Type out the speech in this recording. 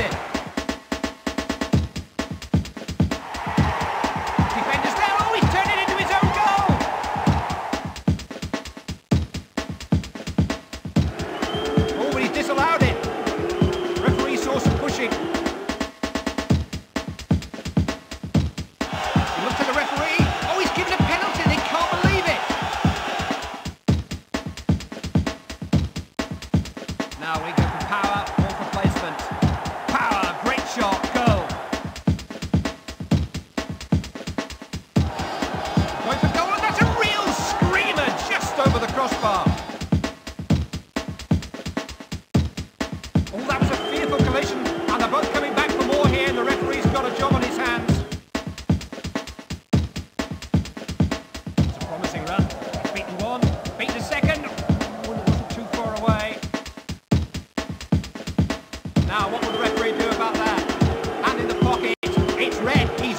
it. Defender's down. Oh, he's turned it into his own goal. Oh, but he's disallowed it. Referee saw some pushing. He looked at the referee. Oh, he's given a penalty. They can't believe it. Now we go for power or for placement. Shot, goal. Going for goal, and that's a real screamer just over the crossbar. Oh, that was a fearful collision, and they're both coming back for more here, and the referee's got a job on his hands. It's a promising run. Beaten one, beaten a second. Oh, it wasn't too far away. Now, what will the referee do about that? It's red.